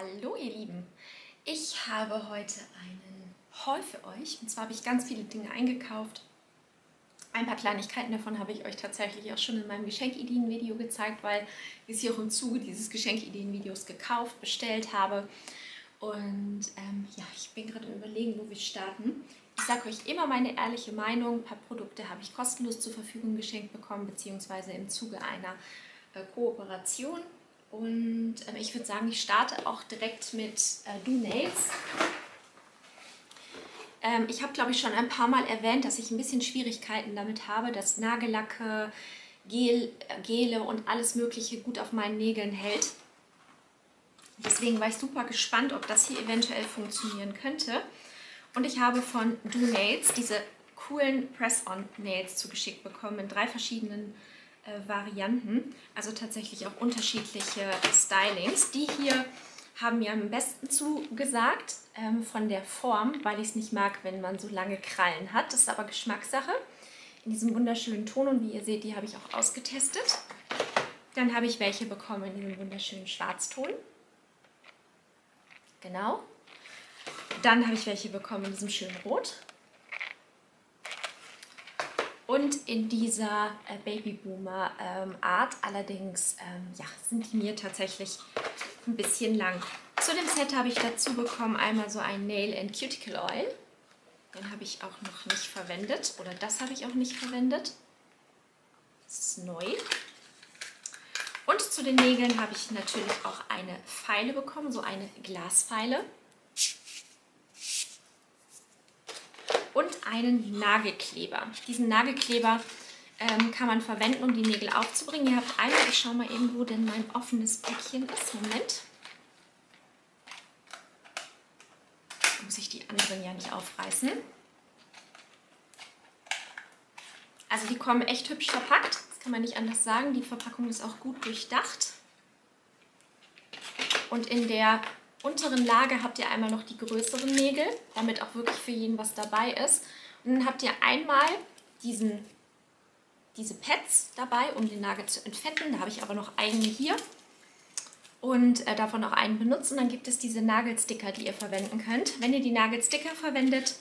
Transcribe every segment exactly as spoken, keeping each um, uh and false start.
Hallo ihr Lieben, ich habe heute einen Haul für euch und zwar habe ich ganz viele Dinge eingekauft. Ein paar Kleinigkeiten davon habe ich euch tatsächlich auch schon in meinem Geschenkideen-Video gezeigt, weil ich es hier auch im Zuge dieses Geschenkideen-Videos gekauft, bestellt habe. Und ähm, ja, ich bin gerade am Überlegen, wo wir starten. Ich sage euch immer meine ehrliche Meinung. Ein paar Produkte habe ich kostenlos zur Verfügung geschenkt bekommen, beziehungsweise im Zuge einer äh, Kooperation. Und ähm, ich würde sagen, ich starte auch direkt mit äh, Do-Nails. Ähm, ich habe, glaube ich, schon ein paar Mal erwähnt, dass ich ein bisschen Schwierigkeiten damit habe, dass Nagellacke, Gel, äh, Gele und alles Mögliche gut auf meinen Nägeln hält. Deswegen war ich super gespannt, ob das hier eventuell funktionieren könnte. Und ich habe von Do-Nails diese coolen Press-On-Nails zugeschickt bekommen in drei verschiedenen äh, Varianten. Also tatsächlich auch unterschiedliche Stylings. Die hier haben mir am besten zugesagt ähm, von der Form, weil ich es nicht mag, wenn man so lange Krallen hat. Das ist aber Geschmackssache. In diesem wunderschönen Ton und wie ihr seht, die habe ich auch ausgetestet. Dann habe ich welche bekommen in diesem wunderschönen Schwarzton. Genau. Dann habe ich welche bekommen in diesem schönen Rot. Und in dieser äh, Babyboomer ähm, Art. Allerdings ähm, ja, sind die mir tatsächlich ein bisschen lang. Zu dem Set habe ich dazu bekommen einmal so ein Nail and Cuticle Oil. Den habe ich auch noch nicht verwendet. Oder das habe ich auch nicht verwendet. Das ist neu. Und zu den Nägeln habe ich natürlich auch eine Feile bekommen, so eine Glasfeile. Und einen Nagelkleber. Diesen Nagelkleber ähm, kann man verwenden, um die Nägel aufzubringen. Ihr habt einmal, ich schaue mal eben, wo denn mein offenes Päckchen ist. Moment. Da muss ich die anderen ja nicht aufreißen. Also die kommen echt hübsch verpackt. Kann man nicht anders sagen. Die Verpackung ist auch gut durchdacht. Und in der unteren Lage habt ihr einmal noch die größeren Nägel, damit auch wirklich für jeden was dabei ist. Und dann habt ihr einmal diesen, diese Pads dabei, um den Nagel zu entfetten. Da habe ich aber noch eigene hier. Und äh, davon auch einen benutzt. Und dann gibt es diese Nagelsticker, die ihr verwenden könnt. Wenn ihr die Nagelsticker verwendet,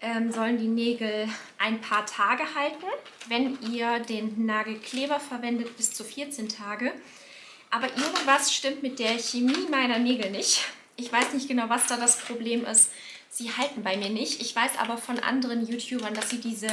Ähm, sollen die Nägel ein paar Tage halten, wenn ihr den Nagelkleber verwendet bis zu vierzehn Tage. Aber irgendwas stimmt mit der Chemie meiner Nägel nicht. Ich weiß nicht genau, was da das Problem ist. Sie halten bei mir nicht. Ich weiß aber von anderen YouTubern, dass sie diese,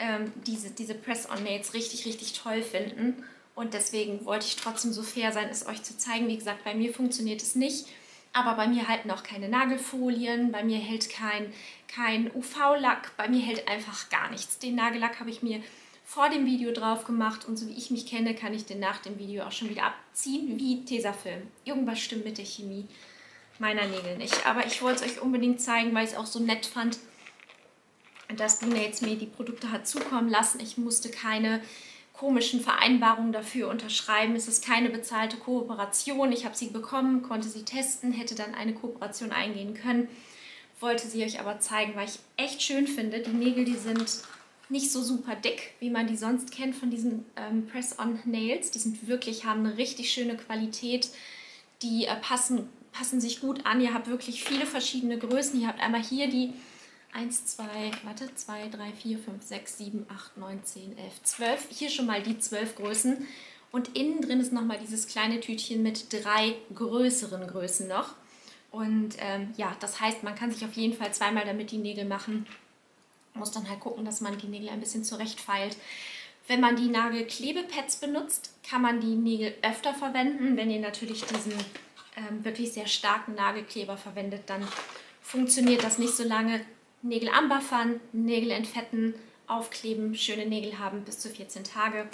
ähm, diese, diese Press-on-Nails richtig, richtig toll finden. Und deswegen wollte ich trotzdem so fair sein, es euch zu zeigen. Wie gesagt, bei mir funktioniert es nicht. Aber bei mir halten auch keine Nagelfolien, bei mir hält kein, kein U V-Lack, bei mir hält einfach gar nichts. Den Nagellack habe ich mir vor dem Video drauf gemacht und so wie ich mich kenne, kann ich den nach dem Video auch schon wieder abziehen, wie Tesafilm. Irgendwas stimmt mit der Chemie meiner Nägel nicht. Aber ich wollte es euch unbedingt zeigen, weil ich es auch so nett fand, dass Do-Nails mir die Produkte hat zukommen lassen. Ich musste keine komischen Vereinbarungen dafür unterschreiben. Es ist keine bezahlte Kooperation. Ich habe sie bekommen, konnte sie testen, hätte dann eine Kooperation eingehen können. Wollte sie euch aber zeigen, weil ich echt schön finde. Die Nägel, die sind nicht so super dick, wie man die sonst kennt von diesen ähm, Press-on-Nails. Die sind wirklich, haben eine richtig schöne Qualität. Die äh, passen, passen sich gut an. Ihr habt wirklich viele verschiedene Größen. Ihr habt einmal hier die eins, zwei, warte, zwei, drei, vier, fünf, sechs, sieben, acht, neun, zehn, elf, zwölf. Hier schon mal die zwölf Größen. Und innen drin ist nochmal dieses kleine Tütchen mit drei größeren Größen noch. Und ähm, ja, das heißt, man kann sich auf jeden Fall zweimal damit die Nägel machen. Muss dann halt gucken, dass man die Nägel ein bisschen zurechtfeilt. Wenn man die Nagelklebepads benutzt, kann man die Nägel öfter verwenden. Wenn ihr natürlich diesen ähm, wirklich sehr starken Nagelkleber verwendet, dann funktioniert das nicht so lange. Nägel anbuffern, Nägel entfetten, aufkleben, schöne Nägel haben bis zu vierzehn Tage.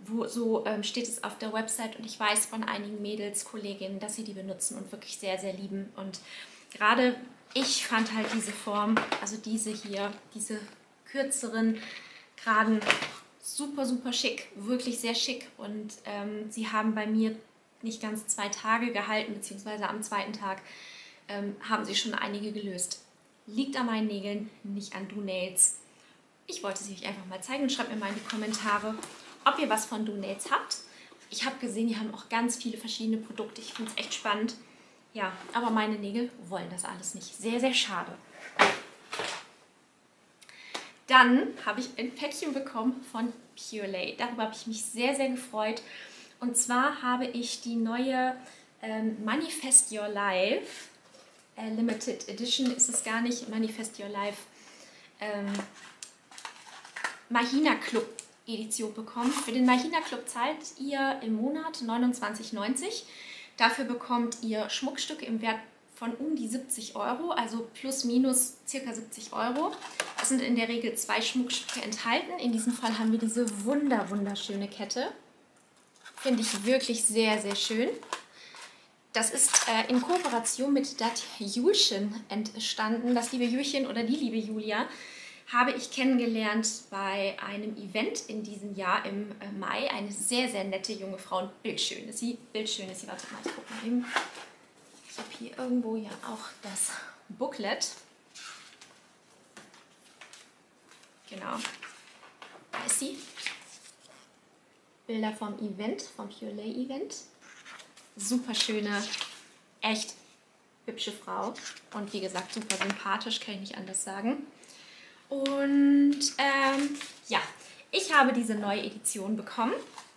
Wo, so ähm, steht es auf der Website und ich weiß von einigen Mädels, Kolleginnen, dass sie die benutzen und wirklich sehr, sehr lieben. Und gerade ich fand halt diese Form, also diese hier, diese kürzeren, geraden, super, super schick, wirklich sehr schick. Und ähm, sie haben bei mir nicht ganz zwei Tage gehalten, beziehungsweise am zweiten Tag ähm, haben sie schon einige gelöst. Liegt an meinen Nägeln, nicht an Do-Nails. Ich wollte sie euch einfach mal zeigen. Schreibt mir mal in die Kommentare, ob ihr was von Do-Nails habt. Ich habe gesehen, die haben auch ganz viele verschiedene Produkte. Ich finde es echt spannend. Ja, aber meine Nägel wollen das alles nicht. Sehr, sehr schade. Dann habe ich ein Päckchen bekommen von Purelei. Darüber habe ich mich sehr, sehr gefreut. Und zwar habe ich die neue ähm, Manifest Your Life äh, Limited Edition. Ist es gar nicht Manifest Your Life ähm, Mahina Club Edition bekommen. Für den Mahina Club zahlt ihr im Monat neunundzwanzig neunzig. Dafür bekommt ihr Schmuckstücke im Wert von um die siebzig Euro, also plus minus circa siebzig Euro. Es sind in der Regel zwei Schmuckstücke enthalten. In diesem Fall haben wir diese wunder wunderschöne Kette. Finde ich wirklich sehr, sehr schön. Das ist äh, in Kooperation mit Dat Julchen entstanden. Das liebe Julchen oder die liebe Julia habe ich kennengelernt bei einem Event in diesem Jahr im äh, Mai. Eine sehr, sehr nette junge Frau und bildschön ist sie. Bildschön ist sie. Warte mal, ich gucke mal eben. Ich habe hier irgendwo ja auch das Booklet. Genau. Da ist sie. Bilder vom Event, vom Purelei Event. Super schöne, echt hübsche Frau. Und wie gesagt, super sympathisch, kann ich nicht anders sagen. Und ähm, ja, ich habe diese neue Edition bekommen.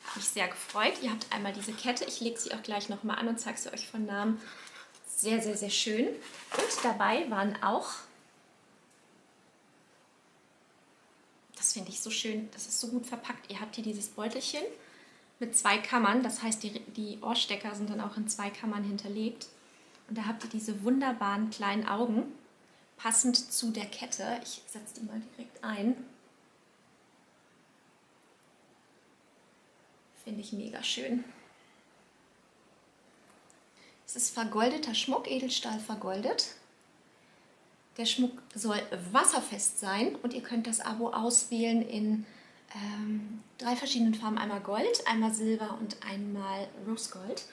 Habe mich sehr gefreut. Ihr habt einmal diese Kette. Ich lege sie auch gleich nochmal an und zeige sie euch von Namen. Sehr, sehr, sehr schön. Und dabei waren auch, das finde ich so schön, das ist so gut verpackt. Ihr habt hier dieses Beutelchen mit zwei Kammern. Das heißt, die, die Ohrstecker sind dann auch in zwei Kammern hinterlegt. Und da habt ihr diese wunderbaren kleinen Augen, passend zu der Kette. Ich setze die mal direkt ein. Finde ich mega schön. Es ist vergoldeter Schmuck, Edelstahl vergoldet. Der Schmuck soll wasserfest sein und ihr könnt das Abo auswählen in ähm, drei verschiedenen Farben. Einmal Gold, einmal Silber und einmal Rosegold.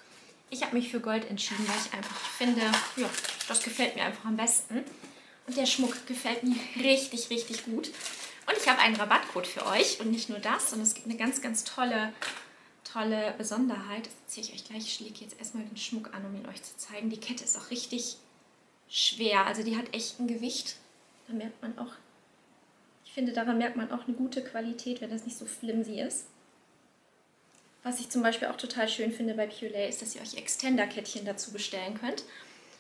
Ich habe mich für Gold entschieden, weil ich einfach finde, ja, das gefällt mir einfach am besten. Und der Schmuck gefällt mir richtig, richtig gut. Und ich habe einen Rabattcode für euch und nicht nur das, sondern es gibt eine ganz, ganz tolle, tolle Besonderheit. Das ziehe ich euch gleich. Ich lege jetzt erstmal den Schmuck an, um ihn euch zu zeigen. Die Kette ist auch richtig schwer, also die hat echt ein Gewicht. Da merkt man auch, ich finde, daran merkt man auch eine gute Qualität, wenn das nicht so flimsy ist. Was ich zum Beispiel auch total schön finde bei Purelei ist, dass ihr euch Extender-Kettchen dazu bestellen könnt.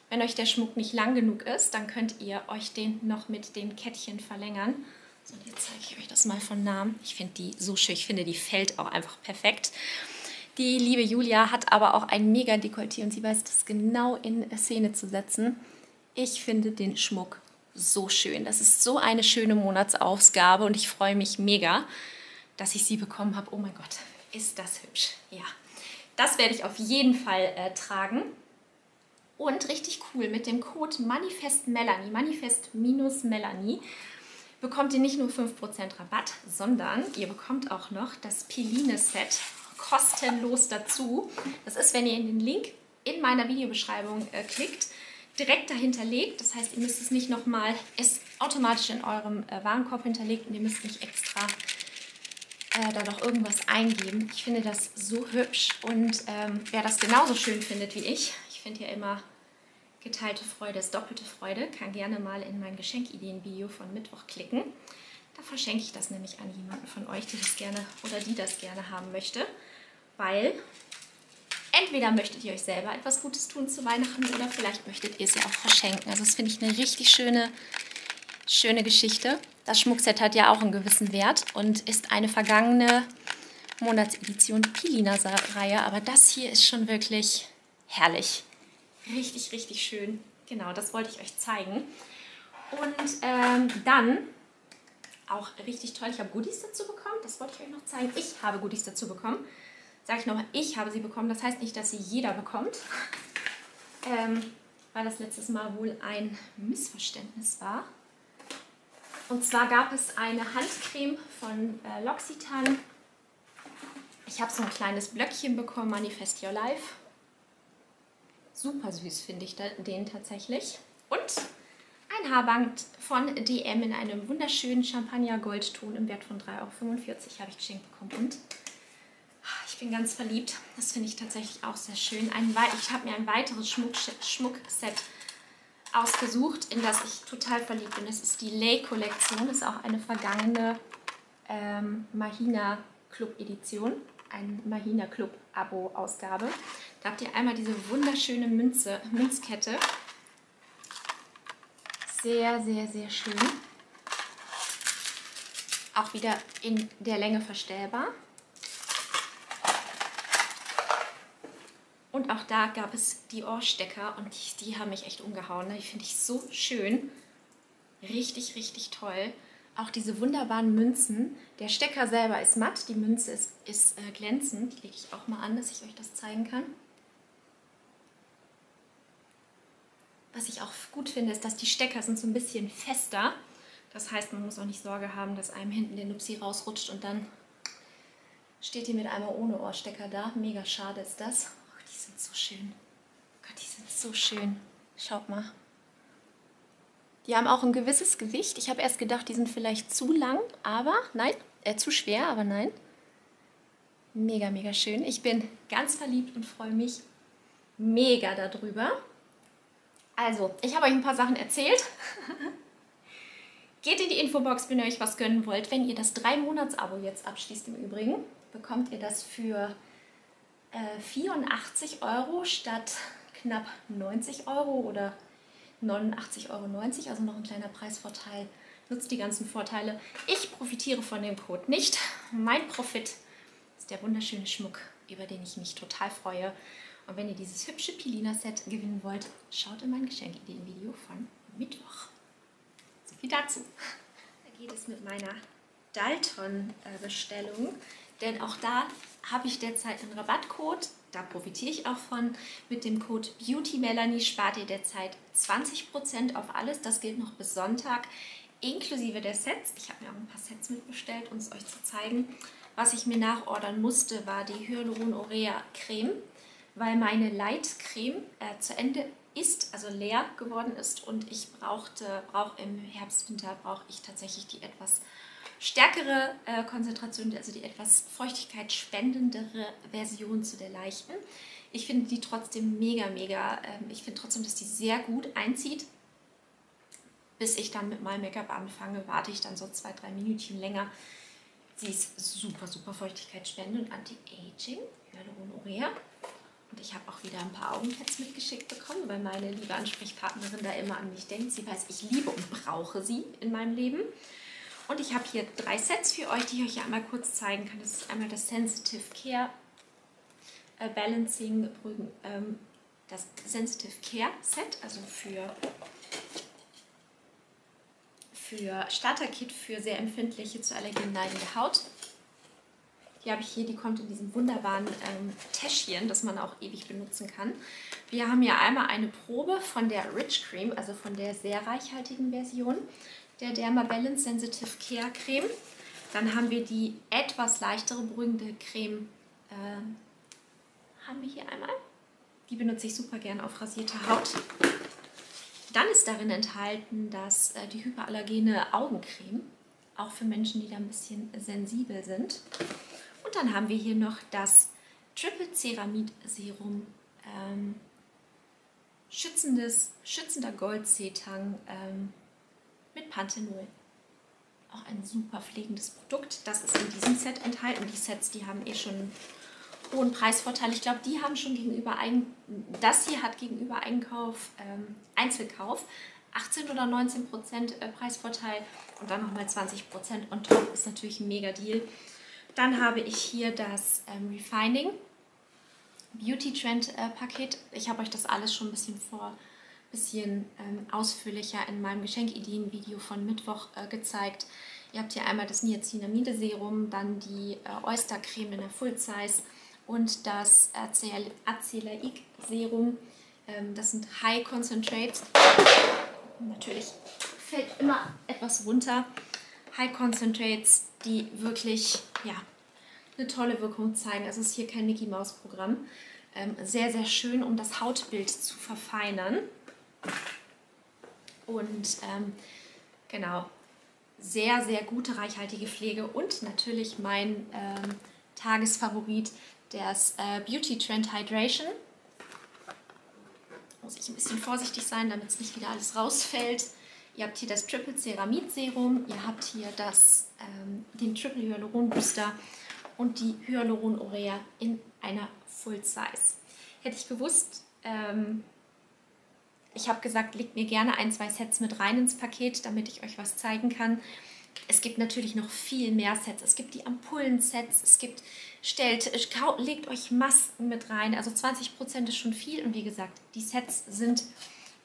Wenn euch der Schmuck nicht lang genug ist, dann könnt ihr euch den noch mit den Kettchen verlängern. So, und jetzt zeige ich euch das mal von Namen. Ich finde die so schön, ich finde, die fällt auch einfach perfekt. Die liebe Julia hat aber auch ein mega Dekolleté und sie weiß das genau in Szene zu setzen. Ich finde den Schmuck so schön. Das ist so eine schöne Monatsausgabe und ich freue mich mega, dass ich sie bekommen habe. Oh mein Gott, ist das hübsch. Ja, das werde ich auf jeden Fall äh, tragen. Und richtig cool, mit dem Code MANIFESTMELANIE, MANIFEST-MELANIE, bekommt ihr nicht nur fünf Prozent Rabatt, sondern ihr bekommt auch noch das Peline-Set kostenlos dazu. Das ist, wenn ihr in den Link in meiner Videobeschreibung äh, klickt, direkt dahinter legt. Das heißt, ihr müsst es nicht nochmal, es ist automatisch in eurem äh, Warenkorb hinterlegt und ihr müsst nicht extra äh, da noch irgendwas eingeben. Ich finde das so hübsch und ähm, wer das genauso schön findet wie ich, ich finde ja immer, geteilte Freude ist doppelte Freude, kann gerne mal in mein Geschenkideen-Video von Mittwoch klicken. Da verschenke ich das nämlich an jemanden von euch, die das gerne oder die das gerne haben möchte, weil entweder möchtet ihr euch selber etwas Gutes tun zu Weihnachten oder vielleicht möchtet ihr es ja auch verschenken. Also das finde ich eine richtig schöne, schöne Geschichte. Das Schmuckset hat ja auch einen gewissen Wert und ist eine vergangene Monatsedition Pilina-Reihe. Aber das hier ist schon wirklich herrlich. Richtig, richtig schön. Genau, das wollte ich euch zeigen. Und ähm, dann auch richtig toll, ich habe Goodies dazu bekommen. Das wollte ich euch noch zeigen. Ich habe Goodies dazu bekommen. Sage ich nochmal, ich habe sie bekommen. Das heißt nicht, dass sie jeder bekommt, ähm, weil das letztes Mal wohl ein Missverständnis war. Und zwar gab es eine Handcreme von äh, L'Occitane. Ich habe so ein kleines Blöckchen bekommen, Manifest Your Life. Super süß finde ich den tatsächlich. Und ein Haarband von D M in einem wunderschönen Champagner-Goldton im Wert von drei Euro fünfundvierzig habe ich geschenkt bekommen. Und ich bin ganz verliebt. Das finde ich tatsächlich auch sehr schön. Ein, ich habe mir ein weiteres Schmuck, Schmuckset ausgesucht, in das ich total verliebt bin. Das ist die Lay-Kollektion. Das ist auch eine vergangene ähm, Mahina Club-Edition. Ein Mahina Club-Abo-Ausgabe. Da habt ihr einmal diese wunderschöne Münze, Münzkette. Sehr, sehr, sehr schön. Auch wieder in der Länge verstellbar. Und auch da gab es die Ohrstecker und die, die haben mich echt umgehauen. Die finde ich so schön. Richtig, richtig toll. Auch diese wunderbaren Münzen. Der Stecker selber ist matt, die Münze ist, ist äh, glänzend. Die lege ich auch mal an, dass ich euch das zeigen kann. Was ich auch gut finde, ist, dass die Stecker sind so ein bisschen fester. Das heißt, man muss auch nicht Sorge haben, dass einem hinten der Nupsi rausrutscht und dann steht die mit einmal ohne Ohrstecker da. Mega schade ist das. Ach, die sind so schön. Gott, die sind so schön. Schaut mal. Die haben auch ein gewisses Gewicht. Ich habe erst gedacht, die sind vielleicht zu lang, aber nein, äh, zu schwer, aber nein. Mega, mega schön. Ich bin ganz verliebt und freue mich mega darüber. Also, ich habe euch ein paar Sachen erzählt. Geht in die Infobox, wenn ihr euch was gönnen wollt. Wenn ihr das drei Monats Abo jetzt abschließt im Übrigen, bekommt ihr das für äh, vierundachtzig Euro statt knapp neunzig Euro oder neunundachtzig Euro neunzig. Also noch ein kleiner Preisvorteil. Nutzt die ganzen Vorteile. Ich profitiere von dem Code nicht. Mein Profit ist der wunderschöne Schmuck, über den ich mich total freue. Und wenn ihr dieses hübsche Pilina-Set gewinnen wollt, schaut in mein Geschenkideen-Video von Mittwoch. So viel dazu. Da geht es mit meiner Dalton-Bestellung, denn auch da habe ich derzeit einen Rabattcode, da profitiere ich auch von. Mit dem Code BEAUTYMELANIE spart ihr derzeit zwanzig Prozent auf alles. Das gilt noch bis Sonntag, inklusive der Sets. Ich habe mir auch ein paar Sets mitbestellt, um es euch zu zeigen. Was ich mir nachordern musste, war die Hyaluron-Urea-Creme, weil meine Light-Creme äh, zu Ende ist, also leer geworden ist, und ich brauchte, brauche im Herbst, Winter brauche ich tatsächlich die etwas stärkere äh, Konzentration, also die etwas feuchtigkeitsspendendere Version zu der leichten. Ich finde die trotzdem mega, mega, äh, ich finde trotzdem, dass die sehr gut einzieht. Bis ich dann mit meinem Make-up anfange, warte ich dann so zwei, drei Minütchen länger. Sie ist super, super feuchtigkeitsspendend und anti-aging, Hyaluron-Urea. Und ich habe auch wieder ein paar Augenpads mitgeschickt bekommen, weil meine liebe Ansprechpartnerin da immer an mich denkt. Sie weiß, ich liebe und brauche sie in meinem Leben. Und ich habe hier drei Sets für euch, die ich euch ja einmal kurz zeigen kann. Das ist einmal das Sensitive Care äh, Balancing, ähm, das Sensitive Care Set, also für, für Starter-Kit für sehr empfindliche, zu Allergien neigende Haut. Die habe ich hier, die kommt in diesem wunderbaren ähm, Täschchen, das man auch ewig benutzen kann. Wir haben hier einmal eine Probe von der Rich Cream, also von der sehr reichhaltigen Version der Derma Balance Sensitive Care Creme. Dann haben wir die etwas leichtere beruhigende Creme, äh, haben wir hier einmal. Die benutze ich super gern auf rasierte Haut. Dann ist darin enthalten, dass äh, die hyperallergene Augencreme, auch für Menschen, die da ein bisschen sensibel sind. Und dann haben wir hier noch das Triple Ceramid Serum, ähm, schützendes, schützender Gold-Seetang ähm, mit Panthenol. Auch ein super pflegendes Produkt. Das ist in diesem Set enthalten. Die Sets, die haben eh schon einen hohen Preisvorteil. Ich glaube, die haben schon gegenüber, Eigen das hier hat gegenüber Einkauf, ähm, Einzelkauf, achtzehn oder neunzehn Prozent Preisvorteil und dann nochmal zwanzig Prozent on top, ist natürlich ein mega Deal. Dann habe ich hier das ähm, Refining Beauty Trend äh, Paket. Ich habe euch das alles schon ein bisschen vor, bisschen ähm, ausführlicher in meinem Geschenkideen-Video von Mittwoch äh, gezeigt. Ihr habt hier einmal das Niacinamide Serum, dann die äh, Oyster Creme in der Full Size und das Azelaic Serum. Ähm, das sind High Concentrates. Natürlich fällt immer etwas runter. High Concentrates, die wirklich, ja, eine tolle Wirkung zeigen. Also es ist hier kein Mickey-Maus-Programm. Ähm, sehr, sehr schön, um das Hautbild zu verfeinern. Und ähm, genau, sehr, sehr gute, reichhaltige Pflege. Und natürlich mein ähm, Tagesfavorit, Der ist äh, Beauty Trend Hydration. Muss ich ein bisschen vorsichtig sein, damit es nicht wieder alles rausfällt. Ihr habt hier das Triple Ceramid Serum, ihr habt hier das, ähm, den Triple Hyaluron Booster und die Hyaluron Urea in einer Full Size. Hätte ich gewusst, ähm, ich habe gesagt, legt mir gerne ein, zwei Sets mit rein ins Paket, damit ich euch was zeigen kann. Es gibt natürlich noch viel mehr Sets. Es gibt die Ampullen-Sets, es gibt, stellt, legt euch Masken mit rein. Also zwanzig Prozent ist schon viel. Und wie gesagt, die Sets sind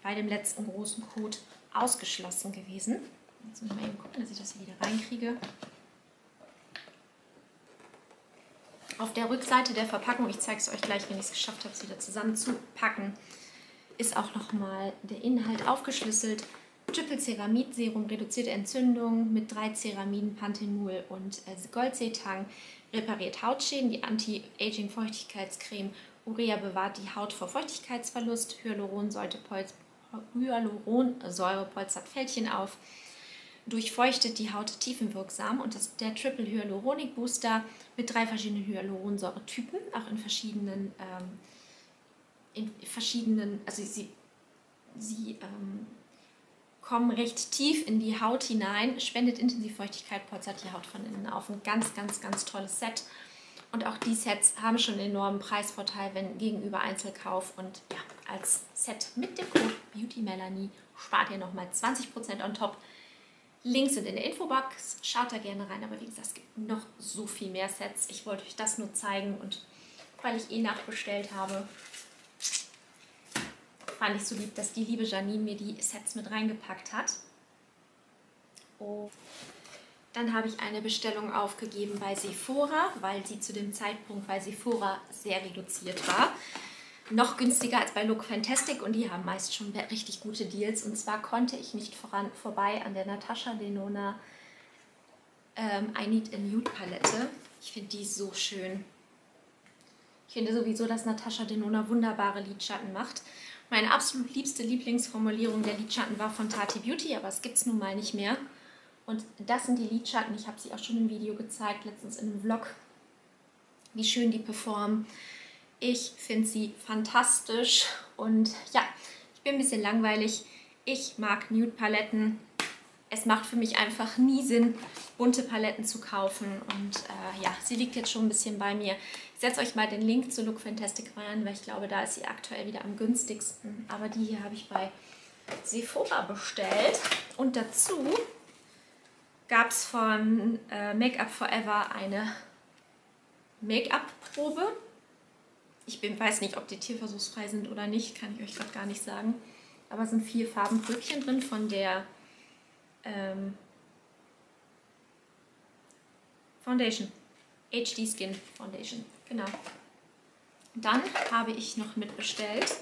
bei dem letzten großen Code ausgeschlossen gewesen. Jetzt muss ich mal eben gucken, dass ich das hier wieder reinkriege. Auf der Rückseite der Verpackung, ich zeige es euch gleich, wenn ich es geschafft habe, es wieder zusammenzupacken, ist auch nochmal der Inhalt aufgeschlüsselt. Triple Ceramid Serum, reduzierte Entzündung mit drei Ceramiden, Panthenol und Goldseetang, repariert Hautschäden, die Anti-Aging-Feuchtigkeitscreme, Urea bewahrt die Haut vor Feuchtigkeitsverlust, Hyaluronsäure polstert Fältchen auf, durchfeuchtet die Haut tiefenwirksam, und das, der Triple Hyaluronic Booster mit drei verschiedenen Hyaluronsäuretypen, auch in verschiedenen, ähm, in verschiedenen, also sie, sie ähm, kommen recht tief in die Haut hinein, spendet intensiv Feuchtigkeit, polstert die Haut von innen auf. Ein ganz, ganz, ganz tolles Set. Und auch die Sets haben schon einen enormen Preisvorteil, wenn gegenüber Einzelkauf. Und ja, als Set mit dem Code BeautyMelanie spart ihr nochmal zwanzig Prozent on top. Links sind in der Infobox, schaut da gerne rein. Aber wie gesagt, es gibt noch so viel mehr Sets. Ich wollte euch das nur zeigen, und weil ich eh nachbestellt habe, fand ich so lieb, dass die liebe Janine mir die Sets mit reingepackt hat. Oh. Dann habe ich eine Bestellung aufgegeben bei Sephora, weil sie zu dem Zeitpunkt bei Sephora sehr reduziert war. Noch günstiger als bei Look Fantastic, und die haben meist schon richtig gute Deals. Und zwar konnte ich nicht voran, vorbei an der Natasha Denona ähm, I Need a Nude Palette. Ich finde die so schön. Ich finde sowieso, dass Natasha Denona wunderbare Lidschatten macht. Meine absolut liebste Lieblingsformulierung der Lidschatten war von Tarte Beauty, aber es gibt es nun mal nicht mehr. Und das sind die Lidschatten, ich habe sie auch schon im Video gezeigt, letztens in einem Vlog, wie schön die performen. Ich finde sie fantastisch, und ja, ich bin ein bisschen langweilig. Ich mag Nude-Paletten. Es macht für mich einfach nie Sinn, bunte Paletten zu kaufen. Und äh, ja, sie liegt jetzt schon ein bisschen bei mir. Setzt euch mal den Link zu Look Fantastic rein, weil ich glaube, da ist sie aktuell wieder am günstigsten. Aber die hier habe ich bei Sephora bestellt. Und dazu gab es von äh, Make Up Forever eine Make-up-Probe. Ich bin, weiß nicht, ob die tierversuchsfrei sind oder nicht, kann ich euch gerade gar nicht sagen. Aber es sind vier Farben Brötchen drin von der ähm, Foundation. H D Skin Foundation, genau. Dann habe ich noch mitbestellt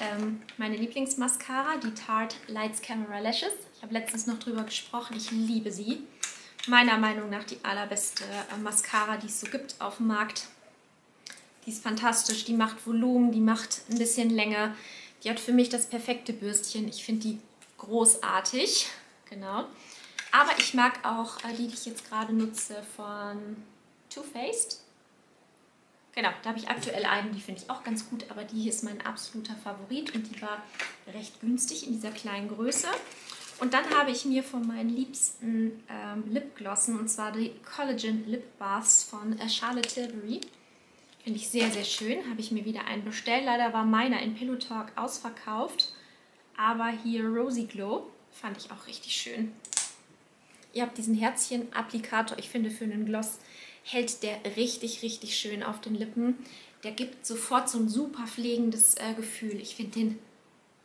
ähm, meine Lieblingsmascara, die Tarte Lights Camera Lashes. Ich habe letztens noch drüber gesprochen, ich liebe sie. Meiner Meinung nach die allerbeste äh, Mascara, die es so gibt auf dem Markt. Die ist fantastisch, die macht Volumen, die macht ein bisschen Länge. Die hat für mich das perfekte Bürstchen. Ich finde die großartig, genau. Aber ich mag auch äh, die, die ich jetzt gerade nutze, von Too Faced. Genau, da habe ich aktuell einen, die finde ich auch ganz gut, aber die hier ist mein absoluter Favorit, und die war recht günstig in dieser kleinen Größe. Und dann habe ich mir von meinen liebsten ähm, Lipglossen, und zwar die Collagen Lip Baths von äh, Charlotte Tilbury. Finde ich sehr, sehr schön. Habe ich mir wieder einen bestellt. Leider war meiner in Pillow Talk ausverkauft, aber hier Rosy Glow fand ich auch richtig schön. Ihr habt diesen Herzchen-Applikator. Ich finde, für einen Gloss hält der richtig, richtig schön auf den Lippen. Der gibt sofort so ein super pflegendes äh, Gefühl. Ich finde den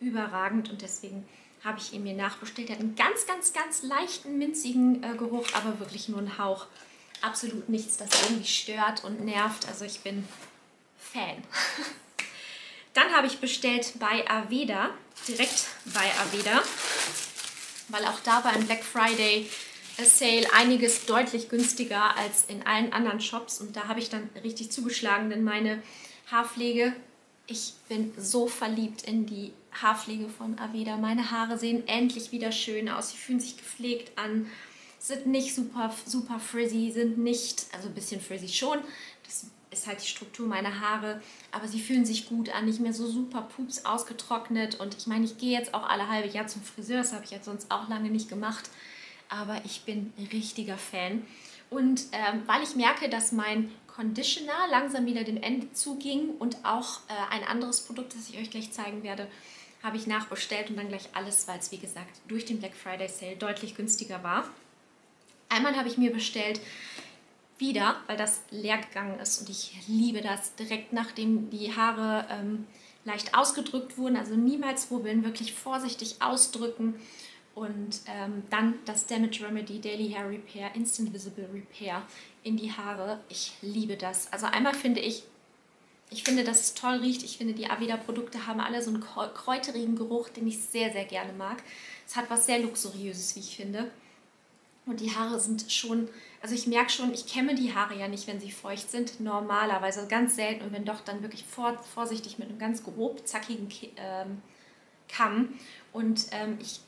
überragend, und deswegen habe ich ihn mir nachbestellt. Der hat einen ganz, ganz, ganz leichten, minzigen äh, Geruch, aber wirklich nur einen Hauch. Absolut nichts, das irgendwie stört und nervt. Also ich bin Fan. Dann habe ich bestellt bei Aveda, direkt bei Aveda, weil auch da beim Black Friday Sale einiges deutlich günstiger als in allen anderen Shops, und da habe ich dann richtig zugeschlagen, denn meine Haarpflege, ich bin so verliebt in die Haarpflege von Aveda. Meine Haare sehen endlich wieder schön aus, sie fühlen sich gepflegt an, sind nicht super, super frizzy, sind nicht, also ein bisschen frizzy schon, das ist halt die Struktur meiner Haare, aber sie fühlen sich gut an, nicht mehr so super pups ausgetrocknet. Und ich meine, ich gehe jetzt auch alle halbe Jahr zum Friseur, das habe ich jetzt sonst auch lange nicht gemacht, aber ich bin ein richtiger Fan. Und ähm, weil ich merke, dass mein Conditioner langsam wieder dem Ende zuging und auch äh, ein anderes Produkt, das ich euch gleich zeigen werde, habe ich nachbestellt und dann gleich alles, weil es wie gesagt durch den Black Friday Sale deutlich günstiger war. Einmal habe ich mir bestellt, wieder, weil das leer gegangen ist und ich liebe das, direkt nachdem die Haare ähm, leicht ausgedrückt wurden, also niemals rubbeln, wirklich vorsichtig ausdrücken. Und ähm, dann das Damage Remedy Daily Hair Repair, Instant Visible Repair in die Haare. Ich liebe das. Also einmal finde ich, ich finde, dass es toll riecht. Ich finde, die Aveda-Produkte haben alle so einen kräuterigen Geruch, den ich sehr, sehr gerne mag. Es hat was sehr Luxuriöses, wie ich finde. Und die Haare sind schon, also ich merke schon, ich kämme die Haare ja nicht, wenn sie feucht sind, normalerweise ganz selten. Und wenn doch, dann wirklich vor, vorsichtig mit einem ganz grob zackigen ähm, Kamm. Und ähm, ich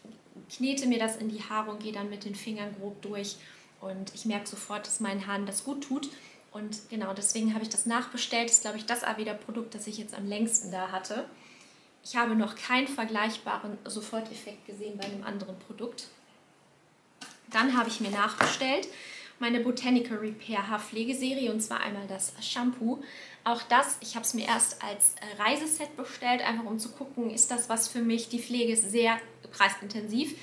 knete mir das in die Haare und gehe dann mit den Fingern grob durch. Und ich merke sofort, dass meinen Haaren das gut tut. Und genau, deswegen habe ich das nachbestellt. Das ist, glaube ich, das Aveda-Produkt, das ich jetzt am längsten da hatte. Ich habe noch keinen vergleichbaren Soforteffekt gesehen bei einem anderen Produkt. Dann habe ich mir nachbestellt meine Botanical Repair Haarpflegeserie, und zwar einmal das Shampoo. Auch das, ich habe es mir erst als Reiseset bestellt, einfach um zu gucken, ist das was für mich. Die Pflege ist sehr preisintensiv.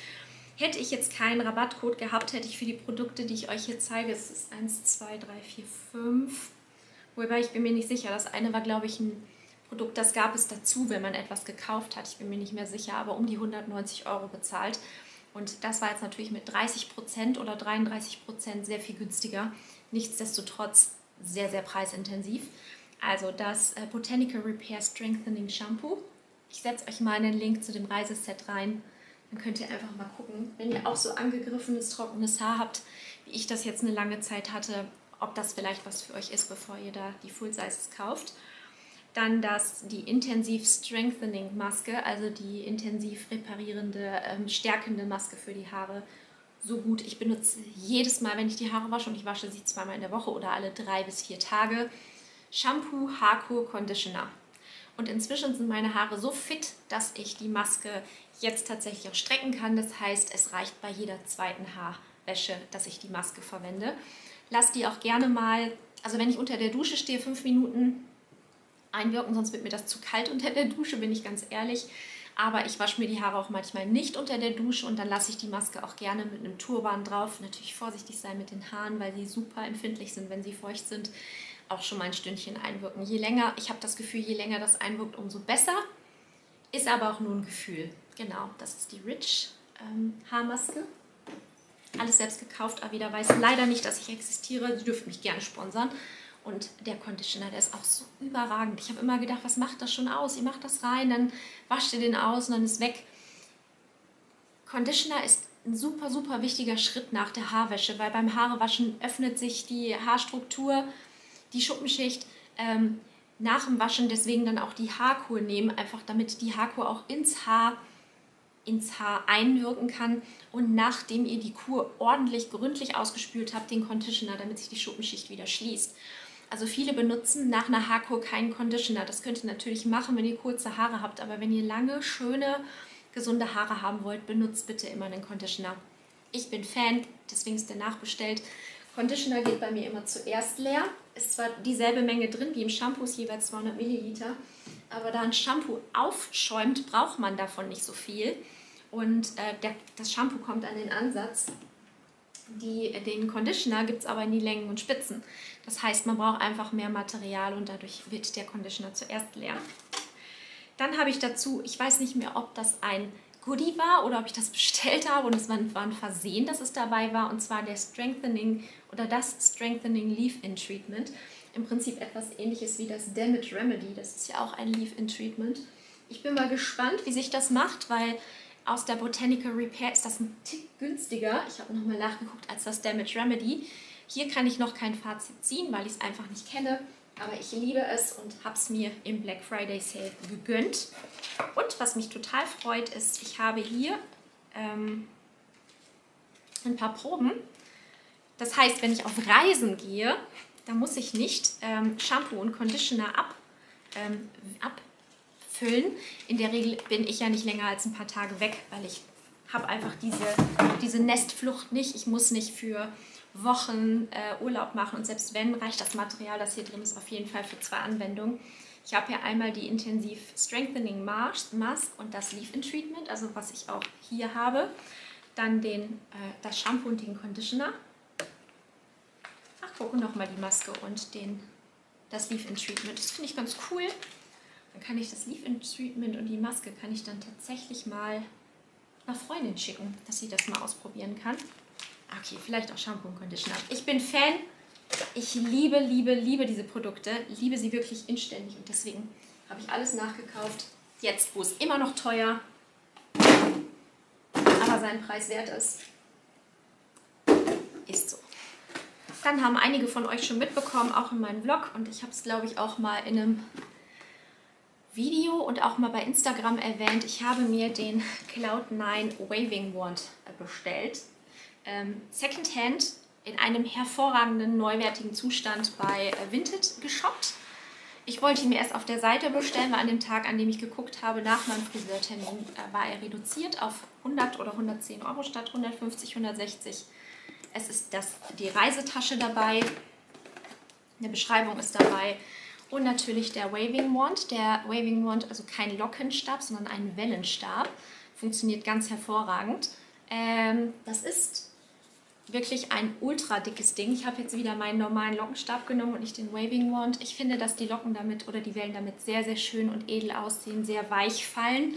Hätte ich jetzt keinen Rabattcode gehabt, hätte ich für die Produkte, die ich euch hier zeige, es ist eins, zwei, drei, vier, fünf, wobei ich bin mir nicht sicher, das eine war, glaube ich, ein Produkt, das gab es dazu, wenn man etwas gekauft hat, ich bin mir nicht mehr sicher, aber um die hundertneunzig Euro bezahlt. Und das war jetzt natürlich mit dreißig Prozent oder dreiunddreißig Prozent sehr viel günstiger. Nichtsdestotrotz sehr, sehr preisintensiv. Also das Botanical Repair Strengthening Shampoo. Ich setze euch mal einen Link zu dem Reiseset rein. Dann könnt ihr einfach mal gucken, wenn ihr auch so angegriffenes, trockenes Haar habt, wie ich das jetzt eine lange Zeit hatte, ob das vielleicht was für euch ist, bevor ihr da die Full Sizes kauft. Dann das, die intensiv strengthening Maske, also die intensiv reparierende, ähm, stärkende Maske für die Haare. So gut, ich benutze jedes Mal, wenn ich die Haare wasche, und ich wasche sie zweimal in der Woche oder alle drei bis vier Tage. Shampoo, Haarkur, Conditioner. Und inzwischen sind meine Haare so fit, dass ich die Maske jetzt tatsächlich auch strecken kann. Das heißt, es reicht bei jeder zweiten Haarwäsche, dass ich die Maske verwende. Lasst die auch gerne mal, also wenn ich unter der Dusche stehe, fünf Minuten einwirken, sonst wird mir das zu kalt unter der Dusche, bin ich ganz ehrlich. Aber ich wasche mir die Haare auch manchmal nicht unter der Dusche und dann lasse ich die Maske auch gerne mit einem Turban drauf. Natürlich vorsichtig sein mit den Haaren, weil sie super empfindlich sind, wenn sie feucht sind. Auch schon mal ein Stündchen einwirken. Je länger, ich habe das Gefühl, je länger das einwirkt, umso besser. Ist aber auch nur ein Gefühl. Genau, das ist die Rich ähm, Haarmaske. Alles selbst gekauft, Aveda weiß leider nicht, dass ich existiere. Sie dürft mich gerne sponsern. Und der Conditioner, der ist auch so überragend. Ich habe immer gedacht, was macht das schon aus? Ihr macht das rein, dann wascht ihr den aus und dann ist weg. Conditioner ist ein super, super wichtiger Schritt nach der Haarwäsche, weil beim Haarewaschen öffnet sich die Haarstruktur, die Schuppenschicht ähm, nach dem Waschen. Deswegen dann auch die Haarkur nehmen, einfach damit die Haarkur auch ins Haar, ins Haar einwirken kann. Und nachdem ihr die Kur ordentlich, gründlich ausgespült habt, den Conditioner, damit sich die Schuppenschicht wieder schließt. Also viele benutzen nach einer Haarkur keinen Conditioner. Das könnt ihr natürlich machen, wenn ihr kurze Haare habt. Aber wenn ihr lange, schöne, gesunde Haare haben wollt, benutzt bitte immer einen Conditioner. Ich bin Fan, deswegen ist der nachbestellt. Conditioner geht bei mir immer zuerst leer. Ist zwar dieselbe Menge drin wie im Shampoo, ist jeweils zweihundert Milliliter. Aber da ein Shampoo aufschäumt, braucht man davon nicht so viel. Und äh, der, das Shampoo kommt an den Ansatz. Die, den Conditioner gibt es aber in die Längen und Spitzen. Das heißt, man braucht einfach mehr Material und dadurch wird der Conditioner zuerst leer. Dann habe ich dazu, ich weiß nicht mehr, ob das ein Goodie war oder ob ich das bestellt habe und es war ein Versehen, dass es dabei war, und zwar der Strengthening oder das Strengthening Leave-In Treatment. Im Prinzip etwas Ähnliches wie das Damage Remedy. Das ist ja auch ein Leave-In Treatment. Ich bin mal gespannt, wie sich das macht, weil aus der Botanical Repair ist das ein Tick günstiger. Ich habe nochmal nachgeguckt als das Damage Remedy. Hier kann ich noch kein Fazit ziehen, weil ich es einfach nicht kenne. Aber ich liebe es und habe es mir im Black Friday Sale gegönnt. Und was mich total freut ist, ich habe hier ähm, ein paar Proben. Das heißt, wenn ich auf Reisen gehe, Da muss ich nicht ähm, Shampoo und Conditioner ab, ähm, abfüllen. In der Regel bin ich ja nicht länger als ein paar Tage weg, weil ich habe einfach diese, diese Nestflucht nicht. Ich muss nicht für Wochen äh, Urlaub machen. Und selbst wenn, reicht das Material, das hier drin ist, auf jeden Fall für zwei Anwendungen. Ich habe hier einmal die Intensiv Strengthening Mask und das Leave-In Treatment, also was ich auch hier habe. Dann den, äh, das Shampoo und den Conditioner. Ach, gucke nochmal die Maske und den, das Leave-In Treatment. Das finde ich ganz cool. Dann kann ich das Leave-In Treatment und die Maske kann ich dann tatsächlich mal einer Freundin schicken, dass sie das mal ausprobieren kann. Okay, vielleicht auch Shampoo und Conditioner. Ich bin Fan. Ich liebe, liebe, liebe diese Produkte. Liebe sie wirklich inständig und deswegen habe ich alles nachgekauft. Jetzt, wo es immer noch teuer, aber seinen Preis wert ist, ist so. Dann haben einige von euch schon mitbekommen, auch in meinem Vlog, und ich habe es, glaube ich, auch mal in einem Video und auch mal bei Instagram erwähnt. Ich habe mir den Cloud Nine Waving Wand bestellt. Ähm, Secondhand in einem hervorragenden, neuwertigen Zustand bei Vinted geshoppt. Ich wollte ihn mir erst auf der Seite bestellen, weil an dem Tag, an dem ich geguckt habe, nach meinem Friseurtermin, war er reduziert auf hundert oder hundertzehn Euro statt hundertfünfzig, hundertsechzig. Es ist das, die Reisetasche dabei, eine Beschreibung ist dabei und natürlich der Waving Wand. Der Waving Wand, also kein Lockenstab, sondern ein Wellenstab, funktioniert ganz hervorragend. Ähm, das ist wirklich ein ultra dickes Ding. Ich habe jetzt wieder meinen normalen Lockenstab genommen und nicht den Waving Wand. Ich finde, dass die Locken damit oder die Wellen damit sehr, sehr schön und edel aussehen, sehr weich fallen.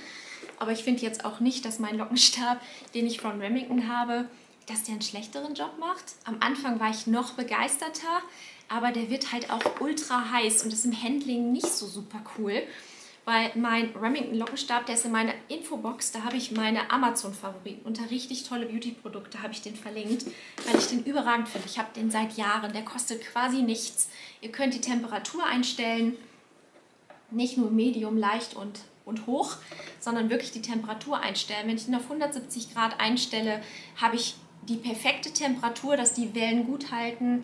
Aber ich finde jetzt auch nicht, dass mein Lockenstab, den ich von Remington habe, dass der einen schlechteren Job macht. Am Anfang war ich noch begeisterter, aber der wird halt auch ultra heiß und ist im Handling nicht so super cool. Weil mein Remington Lockenstab, der ist in meiner Infobox, da habe ich meine Amazon-Favoriten unter richtig tolle Beauty-Produkte, habe ich den verlinkt, weil ich den überragend finde. Ich habe den seit Jahren, der kostet quasi nichts. Ihr könnt die Temperatur einstellen, nicht nur medium, leicht und, und hoch, sondern wirklich die Temperatur einstellen. Wenn ich den auf hundertsiebzig Grad einstelle, habe ich die perfekte Temperatur, dass die Wellen gut halten.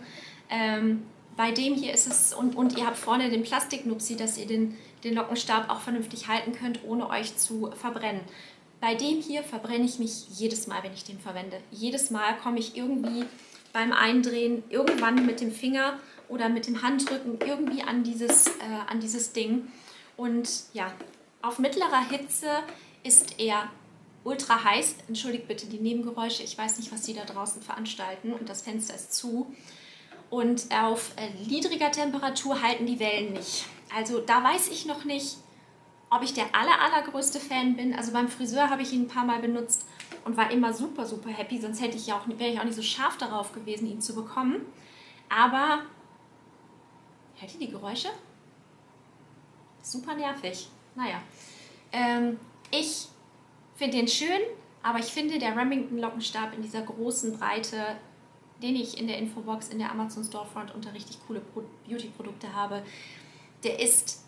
Ähm, bei dem hier ist es, und, und ihr habt vorne den Plastiknupsi, dass ihr den den Lockenstab auch vernünftig halten könnt, ohne euch zu verbrennen. Bei dem hier verbrenne ich mich jedes Mal, wenn ich den verwende. Jedes Mal komme ich irgendwie beim Eindrehen irgendwann mit dem Finger oder mit dem Handrücken irgendwie an dieses, äh, an dieses Ding. Und ja, auf mittlerer Hitze ist er ultra heiß. Entschuldigt bitte die Nebengeräusche, ich weiß nicht, was die da draußen veranstalten und das Fenster ist zu. Und auf äh, niedriger Temperatur halten die Wellen nicht. Also da weiß ich noch nicht, ob ich der aller, allergrößte Fan bin. Also beim Friseur habe ich ihn ein paar Mal benutzt und war immer super, super happy. Sonst hätte ich ja auch, wäre ich auch nicht so scharf darauf gewesen, ihn zu bekommen. Aber, hört ihr die Geräusche? Super nervig. Naja, ähm, ich finde den schön, aber ich finde, der Remington Lockenstab in dieser großen Breite, den ich in der Infobox, in der Amazon Storefront unter richtig coole Beauty-Produkte habe, der ist,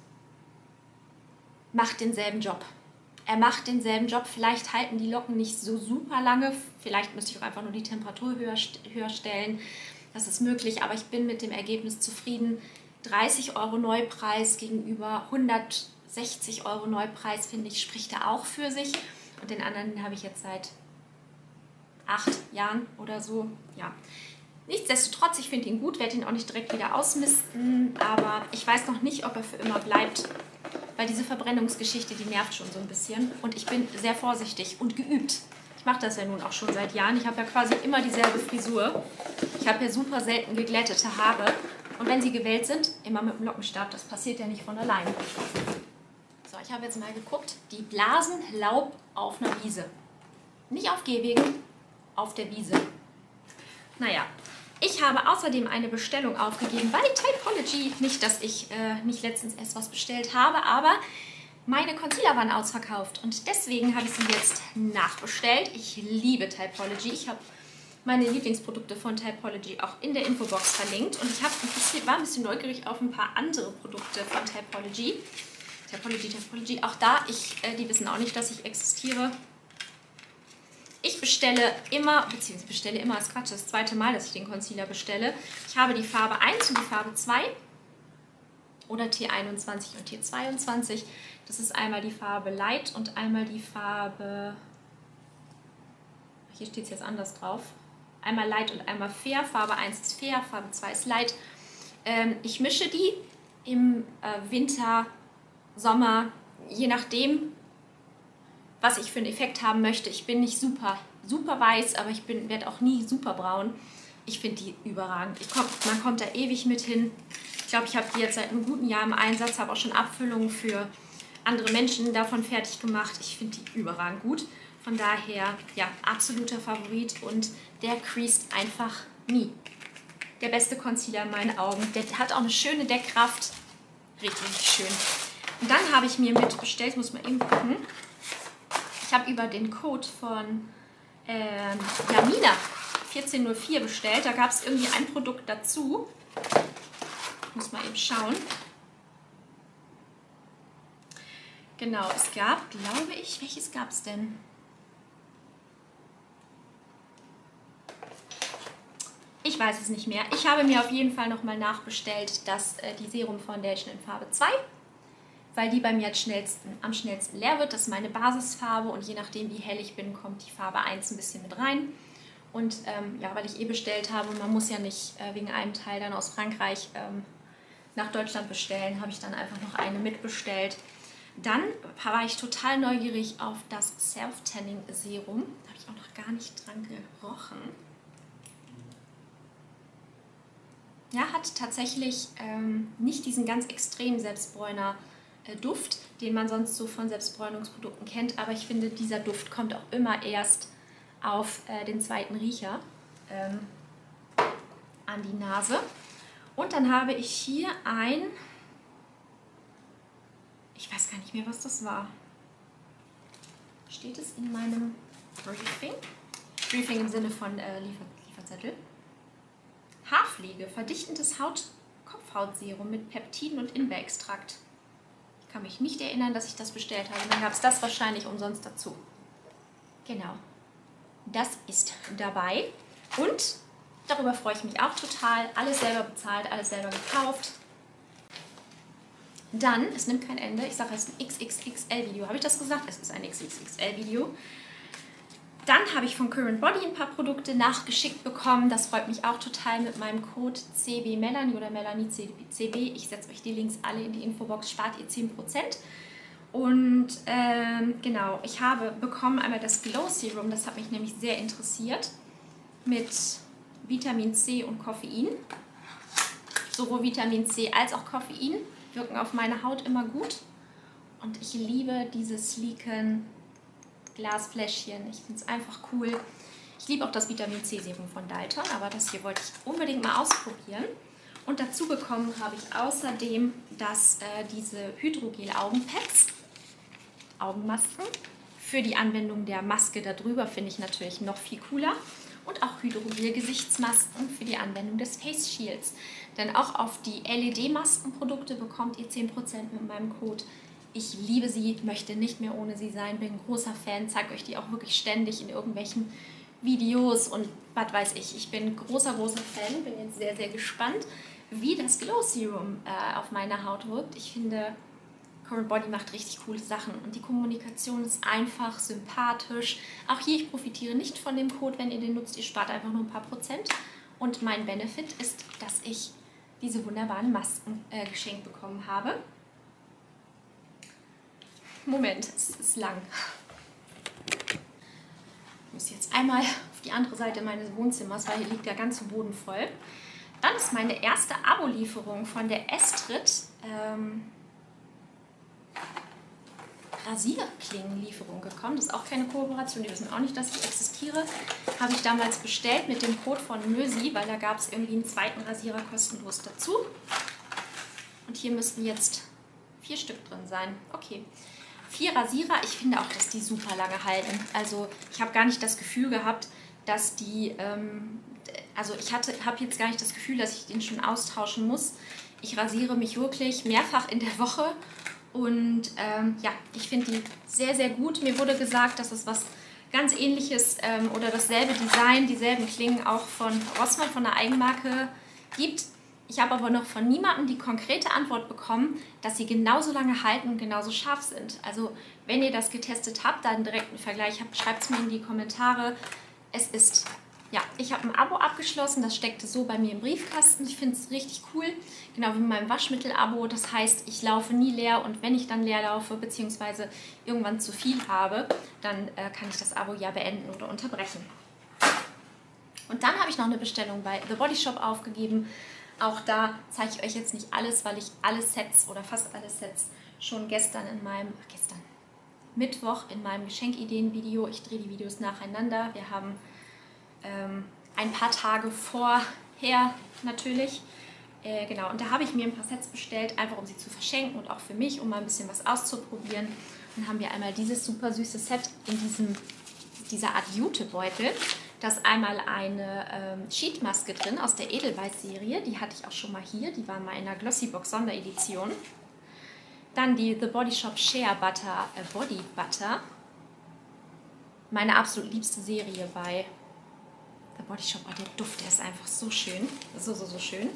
macht denselben Job. Er macht denselben Job. Vielleicht halten die Locken nicht so super lange. Vielleicht müsste ich auch einfach nur die Temperatur höher, höher stellen. Das ist möglich, aber ich bin mit dem Ergebnis zufrieden. dreißig Euro Neupreis gegenüber hundertsechzig Euro Neupreis, finde ich, spricht da auch für sich. Und den anderen habe ich jetzt seit acht Jahren oder so. Ja. Nichtsdestotrotz, ich finde ihn gut, werde ihn auch nicht direkt wieder ausmisten, aber ich weiß noch nicht, ob er für immer bleibt, weil diese Verbrennungsgeschichte, die nervt schon so ein bisschen und ich bin sehr vorsichtig und geübt. Ich mache das ja nun auch schon seit Jahren, ich habe ja quasi immer dieselbe Frisur. Ich habe ja super selten geglättete Haare und wenn sie gewellt sind, immer mit dem Lockenstab, das passiert ja nicht von allein. So, ich habe jetzt mal geguckt, die blasen Laub auf einer Wiese. Nicht auf Gehwegen, auf der Wiese. Naja. Ich habe außerdem eine Bestellung aufgegeben bei Typology. Nicht, dass ich äh, nicht letztens erst was bestellt habe, aber meine Concealer waren ausverkauft. Und deswegen habe ich sie jetzt nachbestellt. Ich liebe Typology. Ich habe meine Lieblingsprodukte von Typology auch in der Infobox verlinkt. Und ich hab ein bisschen, war ein bisschen neugierig auf ein paar andere Produkte von Typology. Typology, Typology. Auch da, ich, äh, die wissen auch nicht, dass ich existiere. Ich bestelle immer, beziehungsweise bestelle immer, ist Quatsch, das zweite Mal, dass ich den Concealer bestelle. Ich habe die Farbe eins und die Farbe zwei oder T einundzwanzig und T zweiundzwanzig. Das ist einmal die Farbe Light und einmal die Farbe, hier steht es jetzt anders drauf, einmal Light und einmal Fair. Farbe eins ist Fair, Farbe zwei ist Light. Ähm, ich mische die im äh, Winter, Sommer, je nachdem, was ich für einen Effekt haben möchte. Ich bin nicht super, super weiß, aber ich bin, werde auch nie super braun. Ich finde die überragend. Ich komm, man kommt da ewig mit hin. Ich glaube, ich habe die jetzt seit einem guten Jahr im Einsatz, habe auch schon Abfüllungen für andere Menschen davon fertig gemacht. Ich finde die überragend gut. Von daher, ja, absoluter Favorit und der creased einfach nie. Der beste Concealer in meinen Augen. Der hat auch eine schöne Deckkraft. Richtig schön. Und dann habe ich mir mitbestellt, muss man eben gucken, ich habe über den Code von ähm, Jamina vierzehn null vier bestellt. Da gab es irgendwie ein Produkt dazu. Muss mal eben schauen. Genau, es gab, glaube ich, welches gab es denn? Ich weiß es nicht mehr. Ich habe mir auf jeden Fall nochmal nachbestellt, dass äh, die Serum Foundation in Farbe zwei, weil die bei mir am schnellsten, am schnellsten leer wird. Das ist meine Basisfarbe und je nachdem, wie hell ich bin, kommt die Farbe eins ein bisschen mit rein. Und ähm, ja, weil ich eh bestellt habe, man muss ja nicht äh, wegen einem Teil dann aus Frankreich ähm, nach Deutschland bestellen, habe ich dann einfach noch eine mitbestellt. Dann war ich total neugierig auf das Self-Tanning-Serum. Da habe ich auch noch gar nicht dran gerochen. Ja, hat tatsächlich ähm, nicht diesen ganz extremen Selbstbräuner Duft, den man sonst so von Selbstbräunungsprodukten kennt, aber ich finde, dieser Duft kommt auch immer erst auf äh, den zweiten Riecher ähm, an die Nase. Und dann habe ich hier ein, ich weiß gar nicht mehr, was das war. Steht es in meinem Briefing? Briefing im Sinne von äh, Liefer Lieferzettel. Haarpflege, verdichtendes Haut Kopfhautserum mit Peptiden und Ingwerextrakt. Ich kann mich nicht erinnern, dass ich das bestellt habe. Dann gab es das wahrscheinlich umsonst dazu. Genau. Das ist dabei. Und darüber freue ich mich auch total. Alles selber bezahlt, alles selber gekauft. Dann, es nimmt kein Ende. Ich sage, es ist ein X X X L-Video. Habe ich das gesagt? Es ist ein X X X L-Video. Dann habe ich von Current Body ein paar Produkte nachgeschickt bekommen. Das freut mich auch total mit meinem Code C B Melanie oder Melanie C B. Ich setze euch die Links alle in die Infobox, spart ihr zehn Prozent. Und ähm, genau, ich habe bekommen einmal das Glow Serum, das hat mich nämlich sehr interessiert, mit Vitamin C und Koffein. Sowohl Vitamin C als auch Koffein wirken auf meine Haut immer gut. Und ich liebe diese sleeken Glasfläschchen. Ich finde es einfach cool. Ich liebe auch das Vitamin C-Serum von Dalton, aber das hier wollte ich unbedingt mal ausprobieren. Und dazu bekommen habe ich außerdem dass äh, diese Hydrogel-Augenpads, Augenmasken, für die Anwendung der Maske darüber finde ich natürlich noch viel cooler. Und auch Hydrogel-Gesichtsmasken für die Anwendung des Face Shields. Denn auch auf die L E D-Maskenprodukte bekommt ihr zehn Prozent mit meinem Code. Ich liebe sie, möchte nicht mehr ohne sie sein, bin ein großer Fan, zeige euch die auch wirklich ständig in irgendwelchen Videos und was weiß ich. Ich bin ein großer, großer Fan, bin jetzt sehr, sehr gespannt, wie das Glow Serum äh, auf meine Haut wirkt. Ich finde, Current Body macht richtig coole Sachen und die Kommunikation ist einfach, sympathisch. Auch hier, ich profitiere nicht von dem Code, wenn ihr den nutzt, ihr spart einfach nur ein paar Prozent. Und mein Benefit ist, dass ich diese wunderbaren Masken äh, geschenkt bekommen habe. Moment, es ist lang. Ich muss jetzt einmal auf die andere Seite meines Wohnzimmers, weil hier liegt der ganze Boden voll. Dann ist meine erste Abo-Lieferung von der Estrid ähm, Rasierklingen-Lieferung gekommen. Das ist auch keine Kooperation, die wissen auch nicht, dass ich existiere. Habe ich damals bestellt mit dem Code von Mösi, weil da gab es irgendwie einen zweiten Rasierer kostenlos dazu. Und hier müssten jetzt vier Stück drin sein. Okay. Vier Rasierer, ich finde auch, dass die super lange halten. Also ich habe gar nicht das Gefühl gehabt, dass die, ähm, also ich hatte, habe jetzt gar nicht das Gefühl, dass ich den schon austauschen muss. Ich rasiere mich wirklich mehrfach in der Woche und ähm, ja, ich finde die sehr, sehr gut. Mir wurde gesagt, dass es was ganz ähnliches ähm, oder dasselbe Design, dieselben Klingen auch von Rossmann, von der Eigenmarke gibt. Ich habe aber noch von niemandem die konkrete Antwort bekommen, dass sie genauso lange halten und genauso scharf sind. Also wenn ihr das getestet habt, dann direkt einen Vergleich habt, schreibt es mir in die Kommentare. Es ist, ja, ich habe ein Abo abgeschlossen, das steckte so bei mir im Briefkasten. Ich finde es richtig cool, genau wie mit meinem Waschmittel-Abo. Das heißt, ich laufe nie leer und wenn ich dann leer laufe, beziehungsweise irgendwann zu viel habe, dann äh, kann ich das Abo ja beenden oder unterbrechen. Und dann habe ich noch eine Bestellung bei The Body Shop aufgegeben. Auch da zeige ich euch jetzt nicht alles, weil ich alle Sets oder fast alle Sets schon gestern in meinem, ach gestern, Mittwoch in meinem Geschenkideen-Video, ich drehe die Videos nacheinander, wir haben ähm, ein paar Tage vorher natürlich, äh, genau, und da habe ich mir ein paar Sets bestellt, einfach um sie zu verschenken und auch für mich, um mal ein bisschen was auszuprobieren. Dann haben wir einmal dieses super süße Set in diesem, dieser Art Jutebeutel. Da ist einmal eine ähm, Sheetmaske drin aus der Edelweiß-Serie. Die hatte ich auch schon mal hier. Die war mal in der Glossybox Sonderedition. Dann die The Body Shop Shea Butter äh, Body Butter. Meine absolut liebste Serie bei The Body Shop. Oh, der Duft, der ist einfach so schön. So, so, so schön.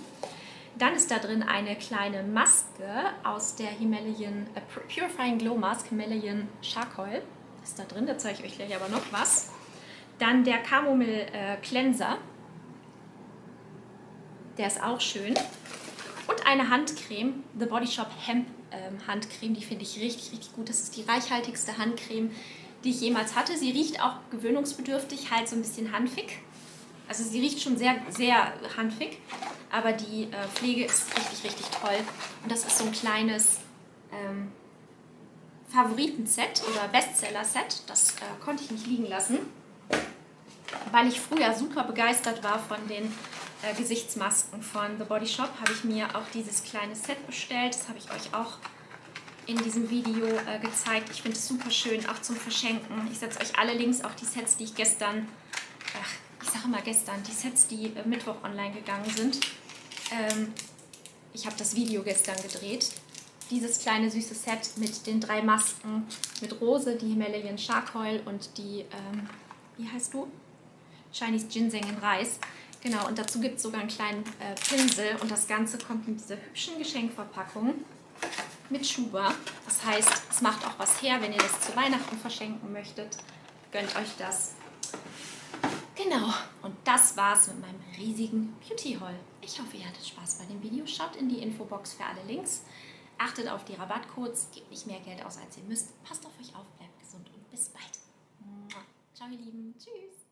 Dann ist da drin eine kleine Maske aus der Himalayan äh, Purifying Glow Mask Himalayan Charcoal. Ist da drin, da zeige ich euch gleich aber noch was. Dann der Chamomil äh, Cleanser, der ist auch schön. Und eine Handcreme, The Body Shop Hemp ähm, Handcreme, die finde ich richtig, richtig gut. Das ist die reichhaltigste Handcreme, die ich jemals hatte. Sie riecht auch gewöhnungsbedürftig, halt so ein bisschen hanfig. Also sie riecht schon sehr, sehr hanfig, aber die äh, Pflege ist richtig, richtig toll. Und das ist so ein kleines ähm, Favoriten-Set oder Bestseller-Set. Das äh, konnte ich nicht liegen lassen, weil ich früher super begeistert war von den äh, Gesichtsmasken von The Body Shop, habe ich mir auch dieses kleine Set bestellt. Das habe ich euch auch in diesem Video äh, gezeigt. Ich finde es super schön, auch zum Verschenken. Ich setze euch alle Links, auch die Sets, die ich gestern, ach, ich sage mal gestern, die Sets, die äh, Mittwoch online gegangen sind. Ähm, ich habe das Video gestern gedreht. Dieses kleine süße Set mit den drei Masken, mit Rose, die Himalayan Charcoal und die, ähm, wie heißt du? Chinese Ginseng in Reis. Genau, und dazu gibt es sogar einen kleinen äh, Pinsel. Und das Ganze kommt in dieser hübschen Geschenkverpackung mit Schuber. Das heißt, es macht auch was her, wenn ihr das zu Weihnachten verschenken möchtet. Gönnt euch das. Genau, und das war's mit meinem riesigen Beauty-Haul. Ich hoffe, ihr hattet Spaß bei dem Video. Schaut in die Infobox für alle Links. Achtet auf die Rabattcodes. Gebt nicht mehr Geld aus, als ihr müsst. Passt auf euch auf, bleibt gesund und bis bald. Ciao, ihr Lieben. Tschüss.